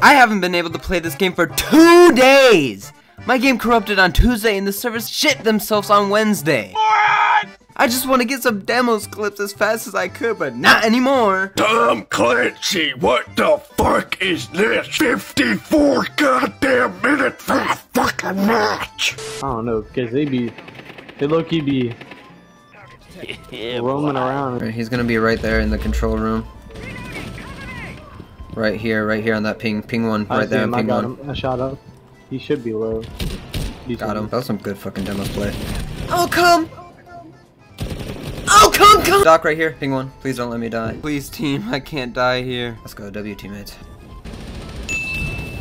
I haven't been able to play this game for 2 days! My game corrupted on Tuesday and the servers shit themselves on Wednesday. What? I just want to get some demos clips as fast as I could, but not anymore. Tom Clancy, what the fuck is this? 54 goddamn minutes for a fucking match! I don't know, cause they low-key be roaming around. He's gonna be right there in the control room. Right here on that ping. Ping one, right there on ping one. I shot up. He should be low. Got him. That was some good fucking demo play. Oh, come! Oh, come! Doc right here. Ping one. Please don't let me die. Please, team. I can't die here. Let's go, W teammates.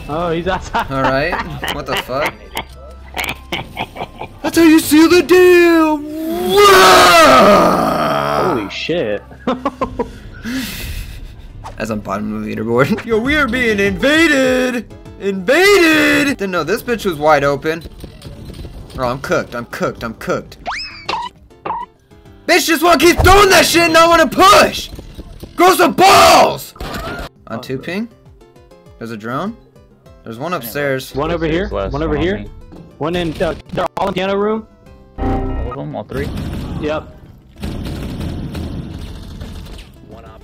Oh, he's outside. Alright. What the fuck? That's how you seal the deal! Holy shit. As I'm bottom of the leaderboard. Yo, we are being invaded! Invaded! Didn't know this bitch was wide open. Oh, I'm cooked, I'm cooked, I'm cooked. Bitch just wanna keep throwing that shit and I wanna push! Grow some balls! On two ping. There's a drone. There's one upstairs. One over here, one over here. One in, they're all in the piano room. All of them, all three? Yep. One up.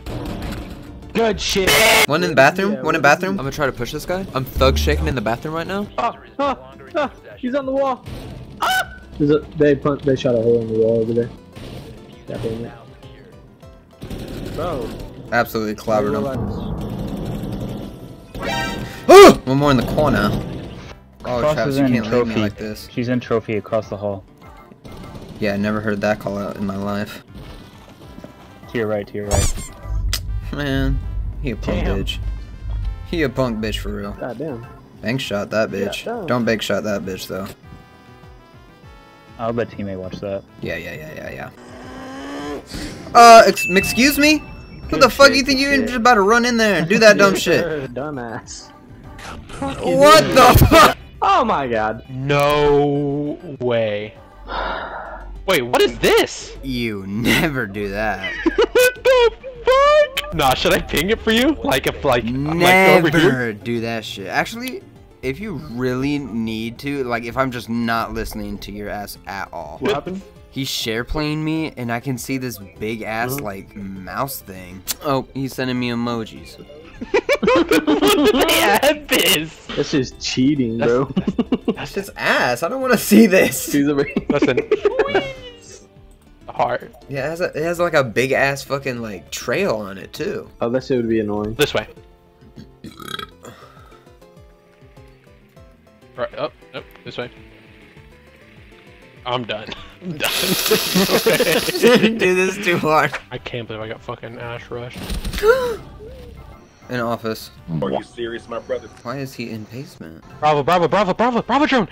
Good shit. One in the bathroom, one in the bathroom. I'm gonna try to push this guy. I'm thug shaking in the bathroom right now. He's on the wall. Ah! They shot a hole in the wall over there. Bro. Absolutely clobbered him. Oh! One more in the corner. Oh, Travis, you can't leave me like this. She's in trophy across the hall. Yeah, I never heard that call out in my life. To your right, to your right. Man, he a punk bitch. He a punk bitch for real. God damn. Bank shot that bitch. Yeah, don't bank shot that bitch though. I'll let teammate watch that. Yeah. Excuse me? Who the fuck you think you're just about to run in there and do that dumb shit? Dumbass. What the fuck? Oh my god. No way. Wait, what is this? You never do that. What the fuck? Nah, should I ping it for you? Like if like never like over here? Do that shit. Actually, if you really need to, like if I'm just not listening to your ass at all. What happened? He's share playing me and I can see this big ass like mouse thing. Oh, he's sending me emojis. This is cheating, bro. That's his ass. I don't want to see this. Listen. Heart. Yeah, it has like a big ass fucking like trail on it too. Unless it would be annoying. This way. Right up. Oh, nope. This way. I'm done. I'm done. Dude, this is too hard. I can't believe I got fucking ash rushed. In office. Are you serious, my brother? Why is he in basement? Bravo, bravo, bravo, bravo, bravo, drone!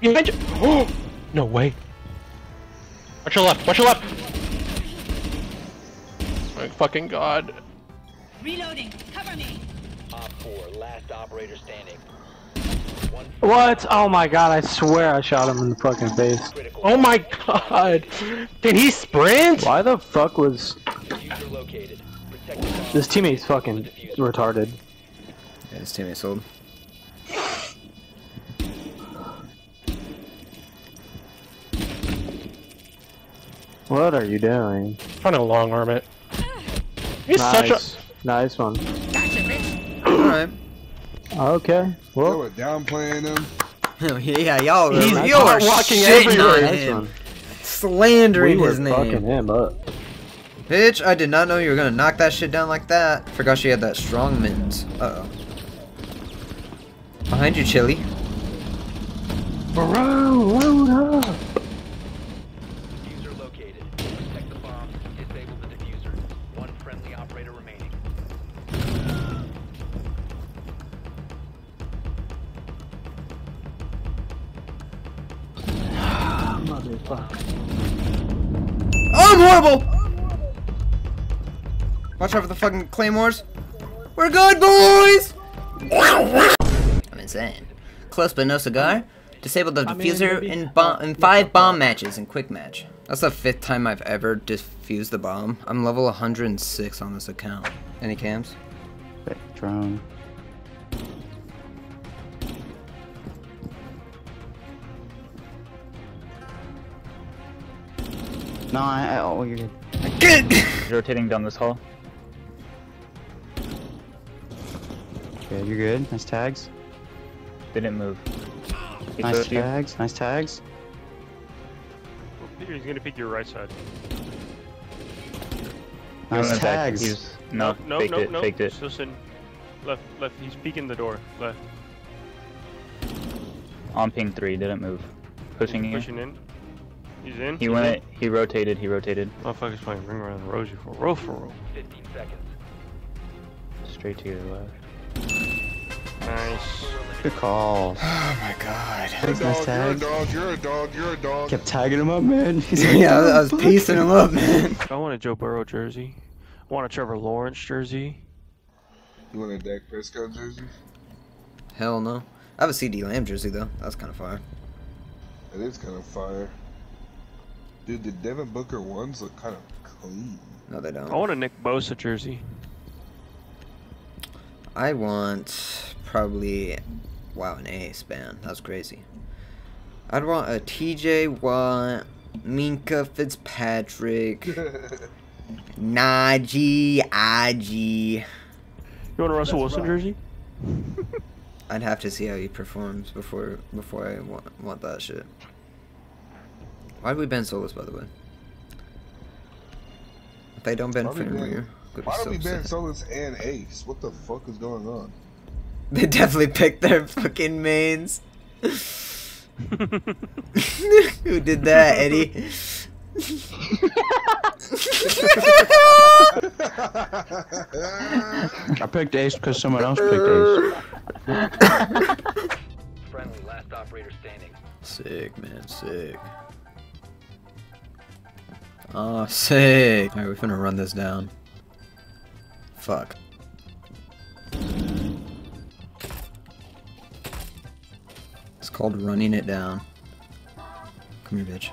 You mentioned. Oh! No way. Watch your left, watch your left! My fucking god. Reloading, cover me! Op 4, last operator standing. What? Oh my god, I swear I shot him in the fucking face. Oh my god! Did he sprint? Why the fuck was. User located. This teammate's fucking retarded. Yeah, his teammate's sold. What are you doing? Trying to long arm it. He's nice. Such a nice one. Alright. Okay. Well, we're downplaying him. Yeah, y'all. You are walking everywhere. Nice him. Slandering his name. Fucking him up. Bitch, I did not know you were gonna knock that shit down like that. Forgot she had that strong mittens. Uh oh. Behind you, Chili. Bro, load up. User located. Protect the bomb. Disable the diffuser. One friendly operator remaining. Motherfucker. I'm horrible! Watch out for the fucking claymores. We're good, boys! I'm insane. Close but no cigar. Disabled the diffuser in 5 bomb matches in quick match. That's the 5th time I've ever defused the bomb. I'm level 106 on this account. Any cams? Drone. No, oh, you're good. He's rotating down this hall. Okay, you're good. Nice tags. They didn't move. He nice tags. You. Nice tags. He's gonna pick your right side. Nice tags. He's, no, faked it. Listen, left. He's peeking the door. Left. On ping 3, didn't move. Pushing in. Pushing in. He's in. He went. He rotated. He rotated. Motherfucker's playing ring around the rosy for row for row. 15 seconds. Straight to your left. Nice. Good calls. Oh my god. Thanks, nice tags. You're a dog. Kept tagging him up, man. Yeah, I was piecing him up, man. I want a Joe Burrow jersey. I want a Trevor Lawrence jersey. You want a Dak Prescott jersey? Hell no. I have a C.D. Lamb jersey, though. That's kind of fire. It is kind of fire. Dude, the Devin Booker ones look kind of clean. No, they don't. I want a Nick Bosa jersey. I want probably, wow, an ace, man. That's crazy. I'd want a TJ Watt, Minka Fitzpatrick, Najee, You want a Russell Wilson jersey? I'd have to see how he performs before I want that shit. Why have we been solos, by the way? If I don't bend finger. Why do we ban Solis and Ace? What the fuck is going on? They definitely picked their fucking mains. Who did that, Eddie? I picked Ace because someone else picked Ace. Friendly, last operator standing. Sick, man, sick. Oh, sick. Alright, we're finna run this down. Fuck. It's called running it down. Come here, bitch.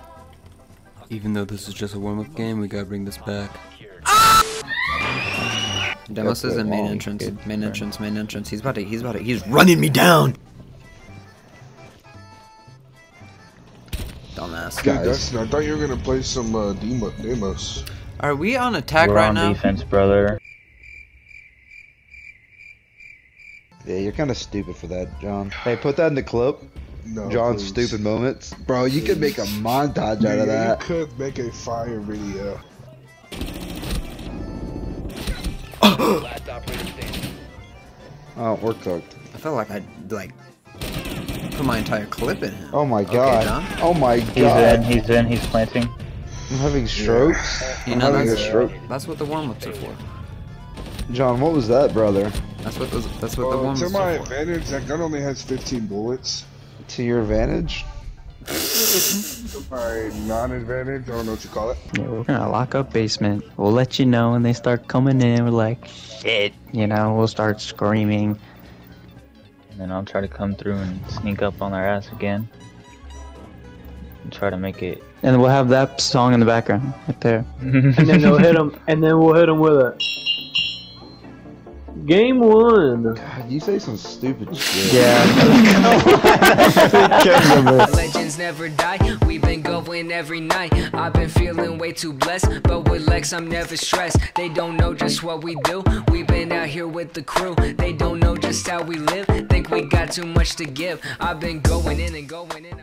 Even though this is just a warm-up game, we gotta bring this back. Ah! Demos is in main entrance. Main entrance. He's about to. He's running me down. Dumbass guys. Dude, I thought you were gonna play some Demos. Are we on attack right now? We're on defense, brother. Yeah, you're kind of stupid for that, John. Hey, put that in the clip. No, John's stupid moments. Bro, you could make a montage out of that. You could make a fire video. Oh, we're cooked. I felt like I, like, put my entire clip in him. Oh my god. Okay, oh my god. He's planting. I'm having strokes. Yeah. I'm having a stroke. That's what the warm-ups are for. John, what was that, brother? That's what the one was. To my advantage, that gun only has 15 bullets. To your advantage? To my non-advantage, I don't know what you call it. Yeah, we're gonna lock up basement. We'll let you know when they start coming in. We're like, shit, you know, we'll start screaming. And then I'll try to come through and sneak up on their ass again. And try to make it. And we'll have that song in the background, right there. And then they'll hit them, and then we'll hit them with it. Game 1! God, you say some stupid shit. Yeah. Legends never die, we've been going every night. I've been feeling way too blessed, but with Lex I'm never stressed. They don't know just what we do, we've been out here with the crew. They don't know just how we live, think we got too much to give. I've been going in and going in.